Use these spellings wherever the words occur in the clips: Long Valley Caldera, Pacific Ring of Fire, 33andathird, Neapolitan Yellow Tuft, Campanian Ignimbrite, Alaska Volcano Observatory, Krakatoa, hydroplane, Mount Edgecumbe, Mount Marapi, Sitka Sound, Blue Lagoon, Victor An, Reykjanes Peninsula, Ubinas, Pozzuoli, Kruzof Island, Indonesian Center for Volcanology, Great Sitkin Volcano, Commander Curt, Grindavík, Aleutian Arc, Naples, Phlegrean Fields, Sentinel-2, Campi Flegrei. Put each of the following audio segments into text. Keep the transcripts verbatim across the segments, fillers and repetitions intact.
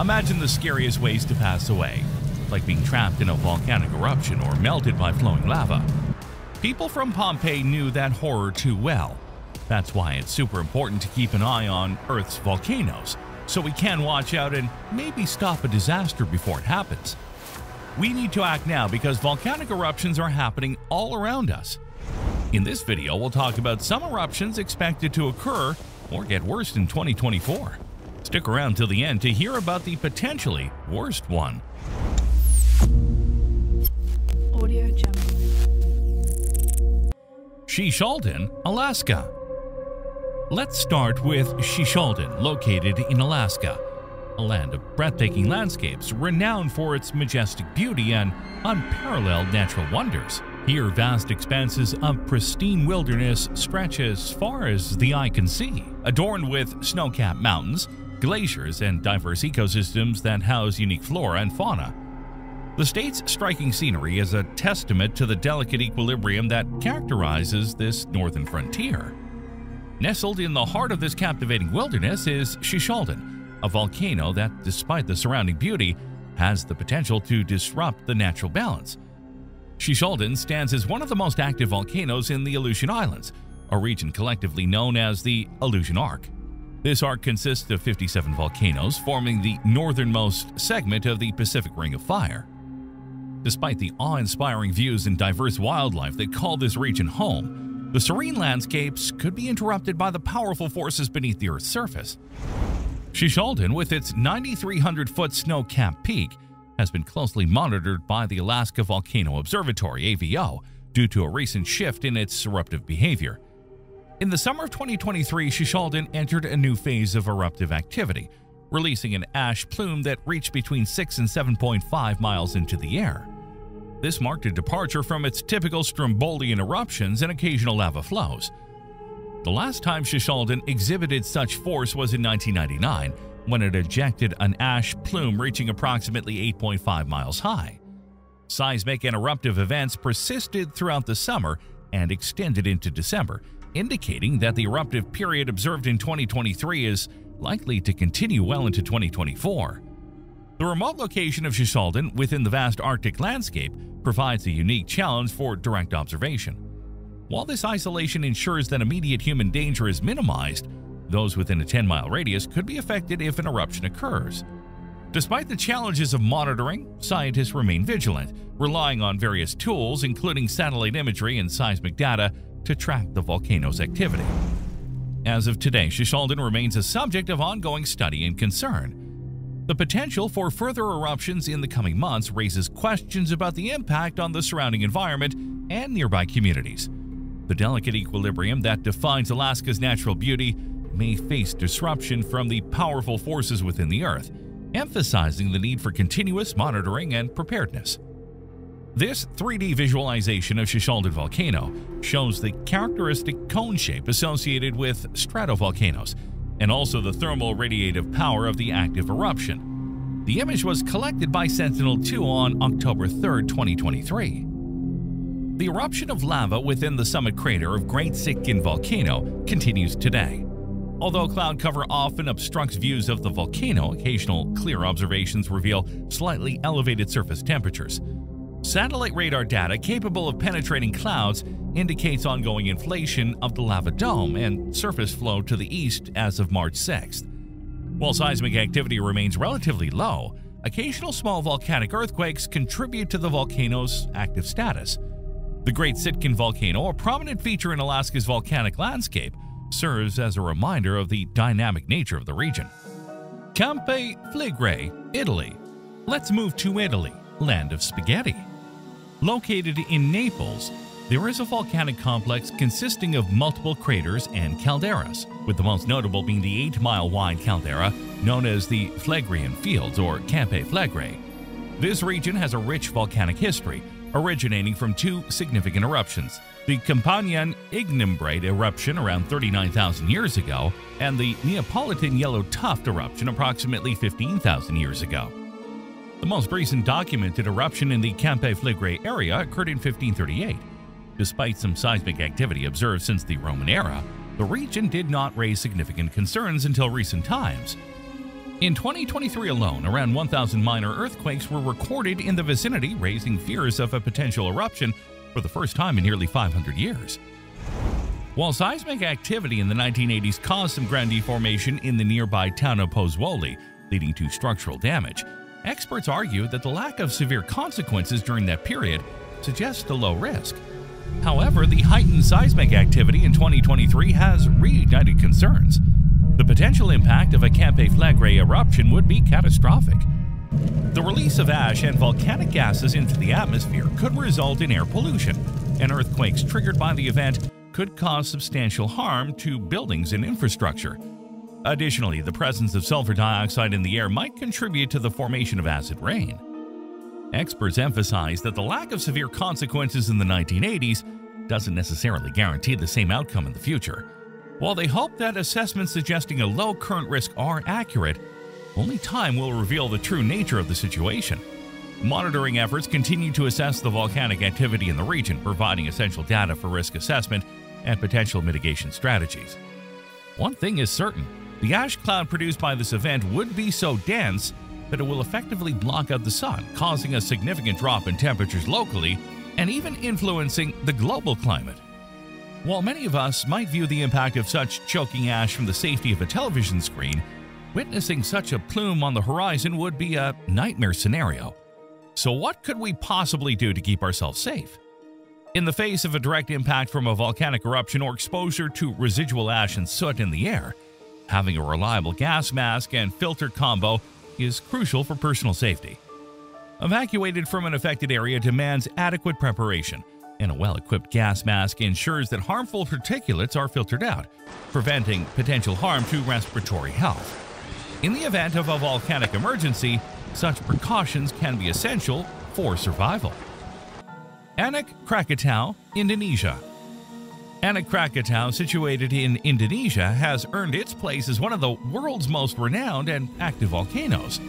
Imagine the scariest ways to pass away, like being trapped in a volcanic eruption or melted by flowing lava. People from Pompeii knew that horror too well. That's why it's super important to keep an eye on Earth's volcanoes, so we can watch out and maybe stop a disaster before it happens. We need to act now because volcanic eruptions are happening all around us. In this video, we'll talk about some eruptions expected to occur or get worse in twenty twenty-four. Stick around till the end to hear about the potentially worst one. Shishaldin, Alaska. Let's start with Shishaldin, located in Alaska, a land of breathtaking landscapes renowned for its majestic beauty and unparalleled natural wonders. Here, vast expanses of pristine wilderness stretch as far as the eye can see, adorned with snow-capped mountains, glaciers, and diverse ecosystems that house unique flora and fauna. The state's striking scenery is a testament to the delicate equilibrium that characterizes this northern frontier. Nestled in the heart of this captivating wilderness is Shishaldin, a volcano that, despite the surrounding beauty, has the potential to disrupt the natural balance. Shishaldin stands as one of the most active volcanoes in the Aleutian Islands, a region collectively known as the Aleutian Arc. This arc consists of fifty-seven volcanoes, forming the northernmost segment of the Pacific Ring of Fire. Despite the awe-inspiring views and diverse wildlife that call this region home, the serene landscapes could be interrupted by the powerful forces beneath the Earth's surface. Shishaldin, with its nine thousand three hundred foot snow-capped peak, has been closely monitored by the Alaska Volcano Observatory A V O due to a recent shift in its eruptive behavior. In the summer of twenty twenty-three, Shishaldin entered a new phase of eruptive activity, releasing an ash plume that reached between six and seven point five miles into the air. This marked a departure from its typical Strombolian eruptions and occasional lava flows. The last time Shishaldin exhibited such force was in nineteen ninety-nine, when it ejected an ash plume reaching approximately eight point five miles high. Seismic and eruptive events persisted throughout the summer and extended into December, indicating that the eruptive period observed in twenty twenty-three is likely to continue well into twenty twenty-four. The remote location of Shishaldin within the vast Arctic landscape provides a unique challenge for direct observation. While this isolation ensures that immediate human danger is minimized, those within a ten mile radius could be affected if an eruption occurs. Despite the challenges of monitoring, scientists remain vigilant, relying on various tools, including satellite imagery and seismic data, to track the volcano's activity. As of today, Shishaldin remains a subject of ongoing study and concern. The potential for further eruptions in the coming months raises questions about the impact on the surrounding environment and nearby communities. The delicate equilibrium that defines Alaska's natural beauty may face disruption from the powerful forces within the Earth, emphasizing the need for continuous monitoring and preparedness. This three D visualization of Shishaldin volcano shows the characteristic cone shape associated with stratovolcanoes, and also the thermal radiative power of the active eruption. The image was collected by Sentinel two on October third, twenty twenty-three. The eruption of lava within the summit crater of Great Sitkin Volcano continues today. Although cloud cover often obstructs views of the volcano, occasional clear observations reveal slightly elevated surface temperatures. Satellite radar data capable of penetrating clouds indicates ongoing inflation of the lava dome and surface flow to the east as of March sixth. While seismic activity remains relatively low, occasional small volcanic earthquakes contribute to the volcano's active status. The Great Sitkin Volcano, a prominent feature in Alaska's volcanic landscape, serves as a reminder of the dynamic nature of the region. Campi Flegrei, Italy. Let's move to Italy, land of spaghetti. Located in Naples, there is a volcanic complex consisting of multiple craters and calderas, with the most notable being the eight mile wide caldera known as the Phlegrean Fields or Campi Flegrei. This region has a rich volcanic history, originating from two significant eruptions, the Campanian Ignimbrite eruption around thirty-nine thousand years ago and the Neapolitan Yellow Tuft eruption approximately fifteen thousand years ago. The most recent documented eruption in the Campi Flegrei area occurred in fifteen thirty-eight. Despite some seismic activity observed since the Roman era, the region did not raise significant concerns until recent times. In twenty twenty-three alone, around one thousand minor earthquakes were recorded in the vicinity, raising fears of a potential eruption for the first time in nearly five hundred years. While seismic activity in the nineteen eighties caused some ground deformation in the nearby town of Pozzuoli, leading to structural damage, experts argue that the lack of severe consequences during that period suggests a low risk. However, the heightened seismic activity in twenty twenty-three has reignited concerns. The potential impact of a Campi Flegrei eruption would be catastrophic. The release of ash and volcanic gases into the atmosphere could result in air pollution, and earthquakes triggered by the event could cause substantial harm to buildings and infrastructure. Additionally, the presence of sulfur dioxide in the air might contribute to the formation of acid rain. Experts emphasize that the lack of severe consequences in the nineteen eighties doesn't necessarily guarantee the same outcome in the future. While they hope that assessments suggesting a low current risk are accurate, only time will reveal the true nature of the situation. Monitoring efforts continue to assess the volcanic activity in the region, providing essential data for risk assessment and potential mitigation strategies. One thing is certain, the ash cloud produced by this event would be so dense that it will effectively block out the sun, causing a significant drop in temperatures locally and even influencing the global climate. While many of us might view the impact of such choking ash from the safety of a television screen, witnessing such a plume on the horizon would be a nightmare scenario. So what could we possibly do to keep ourselves safe? In the face of a direct impact from a volcanic eruption or exposure to residual ash and soot in the air, having a reliable gas mask and filter combo is crucial for personal safety. Evacuated from an affected area demands adequate preparation, and a well-equipped gas mask ensures that harmful particulates are filtered out, preventing potential harm to respiratory health. In the event of a volcanic emergency, such precautions can be essential for survival. Anak Krakatau, Indonesia. Anak Krakatau, situated in Indonesia, has earned its place as one of the world's most renowned and active volcanoes.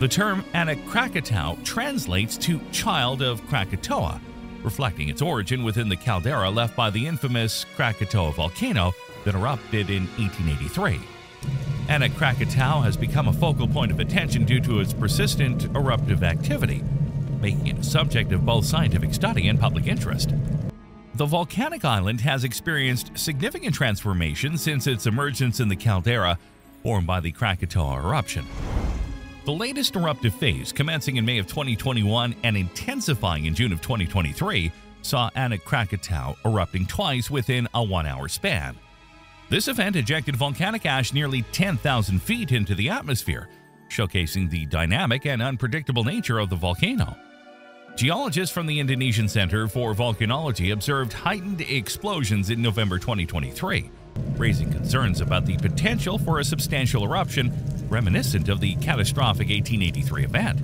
The term Anak Krakatau translates to Child of Krakatoa, reflecting its origin within the caldera left by the infamous Krakatoa volcano that erupted in eighteen eighty-three. Anak Krakatau has become a focal point of attention due to its persistent eruptive activity, making it a subject of both scientific study and public interest. The volcanic island has experienced significant transformation since its emergence in the caldera formed by the Krakatoa eruption. The latest eruptive phase, commencing in May of twenty twenty-one and intensifying in June of twenty twenty-three, saw Anak Krakatau erupting twice within a one-hour span. This event ejected volcanic ash nearly ten thousand feet into the atmosphere, showcasing the dynamic and unpredictable nature of the volcano. Geologists from the Indonesian Center for Volcanology observed heightened explosions in November twenty twenty-three, raising concerns about the potential for a substantial eruption reminiscent of the catastrophic eighteen eighty-three event.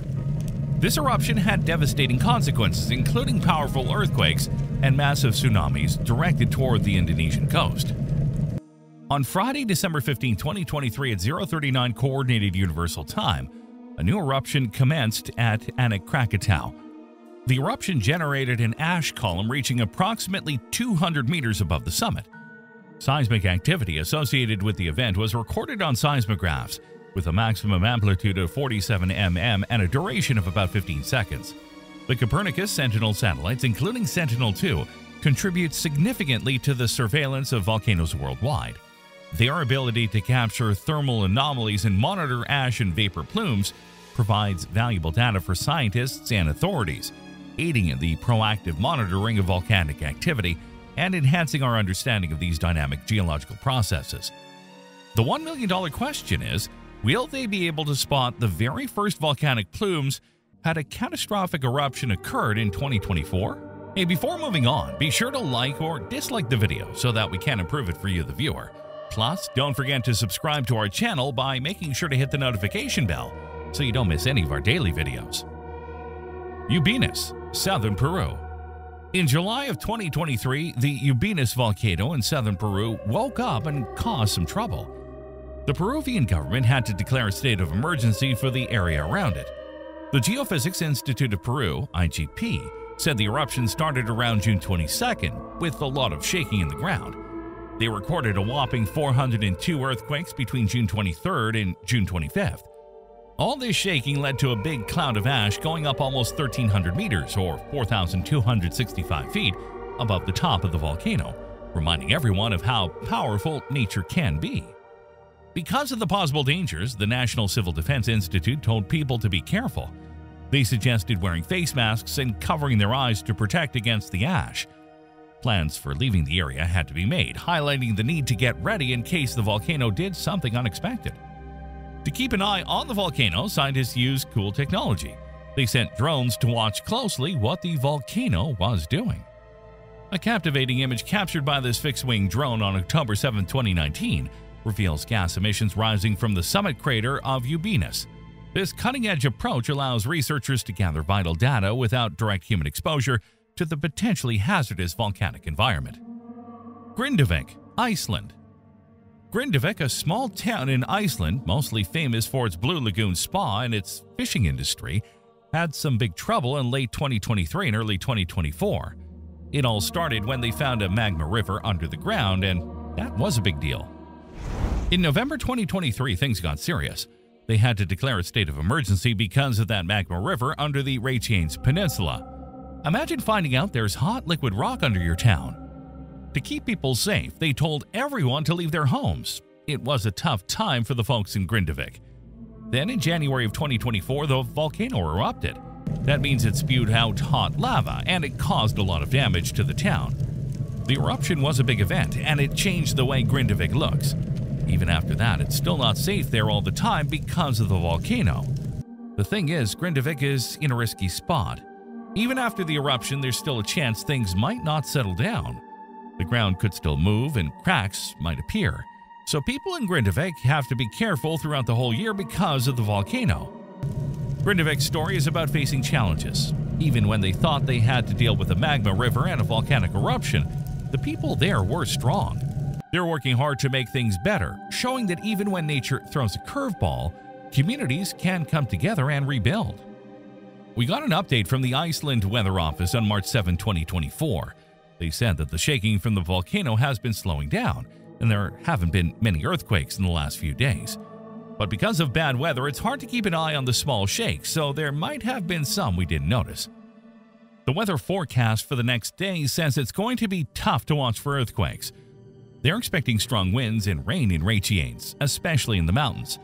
This eruption had devastating consequences, including powerful earthquakes and massive tsunamis directed toward the Indonesian coast. On Friday, December fifteenth, twenty twenty-three at zero thirty-nine Coordinated Universal Time, a new eruption commenced at Anak Krakatau. The eruption generated an ash column reaching approximately two hundred meters above the summit. Seismic activity associated with the event was recorded on seismographs, with a maximum amplitude of forty-seven millimeters and a duration of about fifteen seconds. The Copernicus Sentinel satellites, including Sentinel two, contribute significantly to the surveillance of volcanoes worldwide. Their ability to capture thermal anomalies and monitor ash and vapor plumes provides valuable data for scientists and authorities, aiding in the proactive monitoring of volcanic activity and enhancing our understanding of these dynamic geological processes. The one million dollar question is, will they be able to spot the very first volcanic plumes had a catastrophic eruption occurred in twenty twenty-four? Hey, before moving on, be sure to like or dislike the video so that we can improve it for you, the viewer. Plus, don't forget to subscribe to our channel by making sure to hit the notification bell so you don't miss any of our daily videos. Ubinas, Southern Peru. In July of twenty twenty-three, the Ubinas volcano in southern Peru woke up and caused some trouble. The Peruvian government had to declare a state of emergency for the area around it. The Geophysics Institute of Peru, I G P, said the eruption started around June twenty-second with a lot of shaking in the ground. They recorded a whopping four hundred two earthquakes between June twenty-third and June twenty-fifth. All this shaking led to a big cloud of ash going up almost thirteen hundred meters or four thousand two hundred sixty-five feet above the top of the volcano, reminding everyone of how powerful nature can be. Because of the possible dangers, the National Civil Defense Institute told people to be careful. They suggested wearing face masks and covering their eyes to protect against the ash. Plans for leaving the area had to be made, highlighting the need to get ready in case the volcano did something unexpected. To keep an eye on the volcano, scientists used cool technology. They sent drones to watch closely what the volcano was doing. A captivating image captured by this fixed-wing drone on October seventh, twenty nineteen, reveals gas emissions rising from the summit crater of Ubinas. This cutting-edge approach allows researchers to gather vital data without direct human exposure to the potentially hazardous volcanic environment. Grindavík, Iceland. Grindavík, a small town in Iceland, mostly famous for its Blue Lagoon spa and its fishing industry, had some big trouble in late twenty twenty-three and early twenty twenty-four. It all started when they found a magma river under the ground, and that was a big deal. In November twenty twenty-three, things got serious. They had to declare a state of emergency because of that magma river under the Reykjanes Peninsula. Imagine finding out there's hot liquid rock under your town. To keep people safe, they told everyone to leave their homes. It was a tough time for the folks in Grindavík. Then in January of twenty twenty-four, the volcano erupted. That means it spewed out hot lava, and it caused a lot of damage to the town. The eruption was a big event, and it changed the way Grindavík looks. Even after that, it's still not safe there all the time because of the volcano. The thing is, Grindavík is in a risky spot. Even after the eruption, there's still a chance things might not settle down. The ground could still move and cracks might appear. So people in Grindavík have to be careful throughout the whole year because of the volcano. Grindavík's story is about facing challenges. Even when they thought they had to deal with a magma river and a volcanic eruption, the people there were strong. They're working hard to make things better, showing that even when nature throws a curveball, communities can come together and rebuild. We got an update from the Iceland Weather Office on March seventh, twenty twenty-four. They said that the shaking from the volcano has been slowing down, and there haven't been many earthquakes in the last few days. But because of bad weather, it's hard to keep an eye on the small shakes, so there might have been some we didn't notice. The weather forecast for the next day says it's going to be tough to watch for earthquakes. They're expecting strong winds and rain in Reykjanes, especially in the mountains.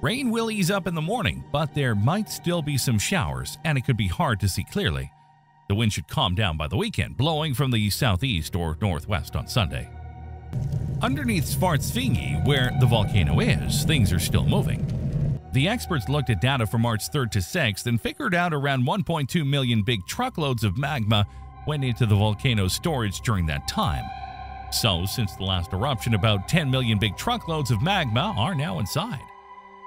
Rain will ease up in the morning, but there might still be some showers, and it could be hard to see clearly. The wind should calm down by the weekend, blowing from the southeast or northwest on Sunday. Underneath Svartsvingi, where the volcano is, things are still moving. The experts looked at data from March third to sixth and figured out around one point two million big truckloads of magma went into the volcano's storage during that time. So, since the last eruption, about ten million big truckloads of magma are now inside.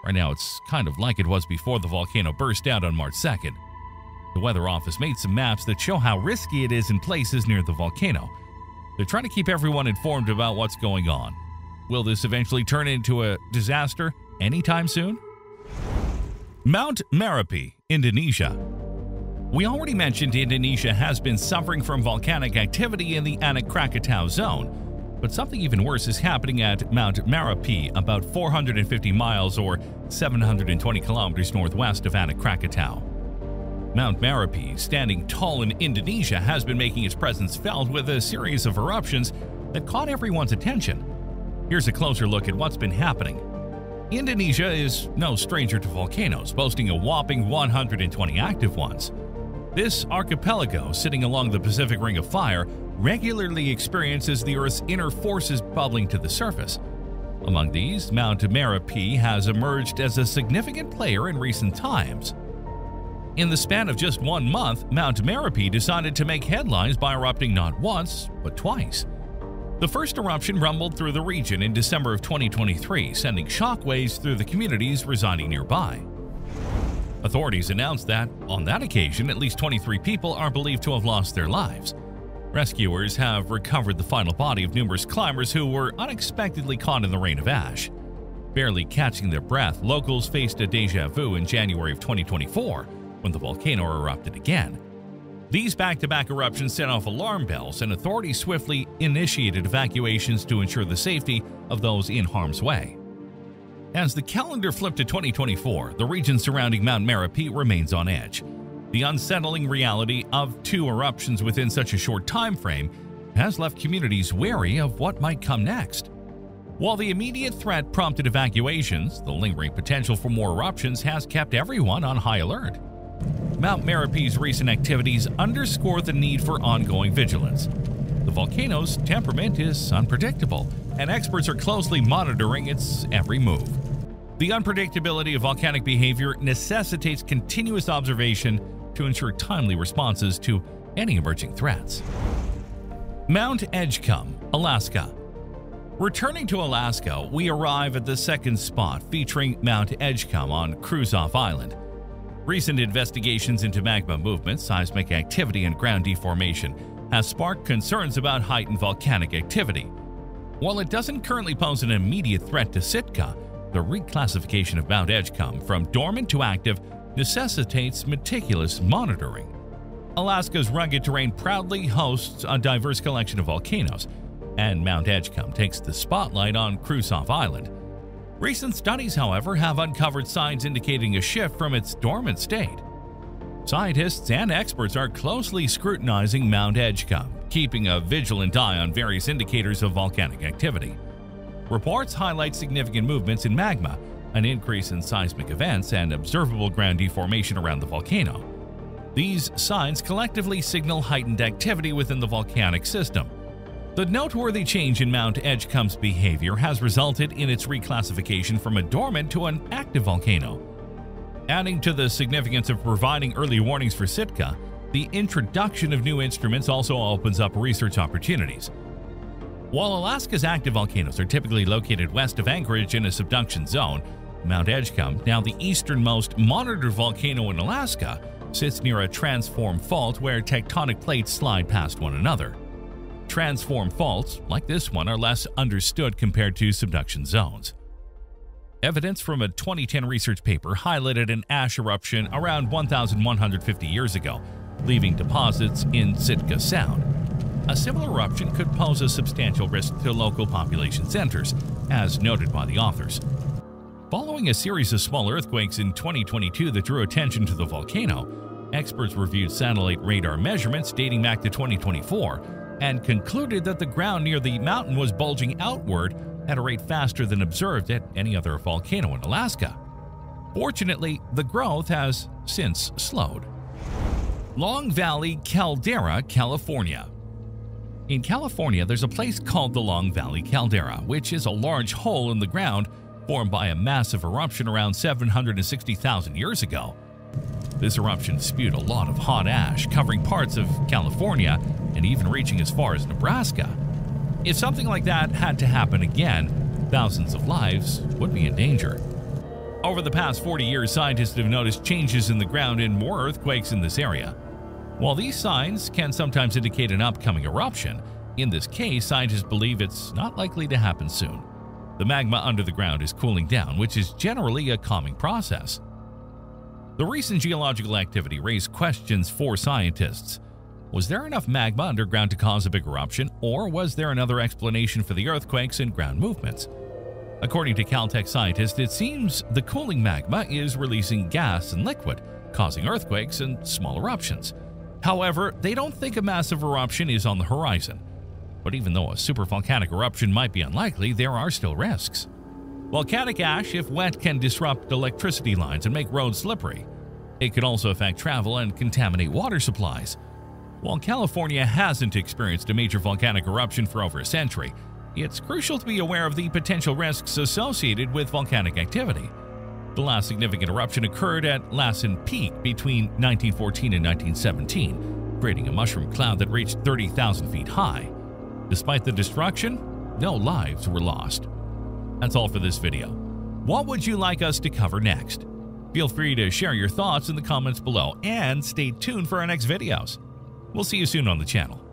Right now, it's kind of like it was before the volcano burst out on March second. The Weather Office made some maps that show how risky it is in places near the volcano. They're trying to keep everyone informed about what's going on. Will this eventually turn into a disaster anytime soon? Mount Marapi, Indonesia. We already mentioned Indonesia has been suffering from volcanic activity in the Anak Krakatau zone. But something even worse is happening at Mount Marapi, about four hundred fifty miles or seven hundred twenty kilometers northwest of Anak Krakatau. Mount Marapi, standing tall in Indonesia, has been making its presence felt with a series of eruptions that caught everyone's attention. Here's a closer look at what's been happening. Indonesia is no stranger to volcanoes, boasting a whopping one hundred twenty active ones. This archipelago, sitting along the Pacific Ring of Fire, regularly experiences the Earth's inner forces bubbling to the surface. Among these, Mount Marapi has emerged as a significant player in recent times. In the span of just one month, Mount Marapi decided to make headlines by erupting not once, but twice. The first eruption rumbled through the region in December of twenty twenty-three, sending shockwaves through the communities residing nearby. Authorities announced that, on that occasion, at least twenty-three people are believed to have lost their lives. Rescuers have recovered the final body of numerous climbers who were unexpectedly caught in the rain of ash. Barely catching their breath, locals faced a deja vu in January of twenty twenty-four when the volcano erupted again. These back-to-back eruptions set off alarm bells, and authorities swiftly initiated evacuations to ensure the safety of those in harm's way. As the calendar flipped to twenty twenty-four, the region surrounding Mount Marapi remains on edge. The unsettling reality of two eruptions within such a short time frame has left communities wary of what might come next. While the immediate threat prompted evacuations, the lingering potential for more eruptions has kept everyone on high alert. Mount Marapi's recent activities underscore the need for ongoing vigilance. The volcano's temperament is unpredictable, and experts are closely monitoring its every move. The unpredictability of volcanic behavior necessitates continuous observation to ensure timely responses to any emerging threats. Mount Edgecumbe, Alaska. Returning to Alaska, we arrive at the second spot featuring Mount Edgecumbe on Kruzof Island. Recent investigations into magma movement, seismic activity, and ground deformation has sparked concerns about heightened volcanic activity. While it doesn't currently pose an immediate threat to Sitka, the reclassification of Mount Edgecumbe from dormant to active necessitates meticulous monitoring. Alaska's rugged terrain proudly hosts a diverse collection of volcanoes, and Mount Edgecumbe takes the spotlight on Kruzof Island. Recent studies, however, have uncovered signs indicating a shift from its dormant state. Scientists and experts are closely scrutinizing Mount Edgecumbe, keeping a vigilant eye on various indicators of volcanic activity. Reports highlight significant movements in magma, an increase in seismic events, and observable ground deformation around the volcano. These signs collectively signal heightened activity within the volcanic system. The noteworthy change in Mount Edgecumbe's behavior has resulted in its reclassification from a dormant to an active volcano. Adding to the significance of providing early warnings for Sitka, the introduction of new instruments also opens up research opportunities. While Alaska's active volcanoes are typically located west of Anchorage in a subduction zone, Mount Edgecumbe, now the easternmost monitored volcano in Alaska, sits near a transform fault where tectonic plates slide past one another. Transform faults, like this one, are less understood compared to subduction zones. Evidence from a twenty ten research paper highlighted an ash eruption around one thousand one hundred fifty years ago, leaving deposits in Sitka Sound. A similar eruption could pose a substantial risk to local population centers, as noted by the authors. Following a series of small earthquakes in twenty twenty-two that drew attention to the volcano, experts reviewed satellite radar measurements dating back to twenty twenty-four and concluded that the ground near the mountain was bulging outward at a rate faster than observed at any other volcano in Alaska. Fortunately, the growth has since slowed. Long Valley Caldera, California. In California, there's a place called the Long Valley Caldera, which is a large hole in the ground formed by a massive eruption around seven hundred sixty thousand years ago. This eruption spewed a lot of hot ash, covering parts of California and even reaching as far as Nebraska. If something like that had to happen again, thousands of lives would be in danger. Over the past forty years, scientists have noticed changes in the ground and more earthquakes in this area. While these signs can sometimes indicate an upcoming eruption, in this case, scientists believe it's not likely to happen soon. The magma under the ground is cooling down, which is generally a calming process. The recent geological activity raised questions for scientists. Was there enough magma underground to cause a big eruption, or was there another explanation for the earthquakes and ground movements? According to Caltech scientists, it seems the cooling magma is releasing gas and liquid, causing earthquakes and small eruptions. However, they don't think a massive eruption is on the horizon. But even though a supervolcanic eruption might be unlikely, there are still risks. Volcanic ash, if wet, can disrupt electricity lines and make roads slippery. It could also affect travel and contaminate water supplies. While California hasn't experienced a major volcanic eruption for over a century, it's crucial to be aware of the potential risks associated with volcanic activity. The last significant eruption occurred at Lassen Peak between nineteen fourteen and nineteen seventeen, creating a mushroom cloud that reached thirty thousand feet high. Despite the destruction, no lives were lost. That's all for this video. What would you like us to cover next? Feel free to share your thoughts in the comments below, and stay tuned for our next videos. We'll see you soon on the channel.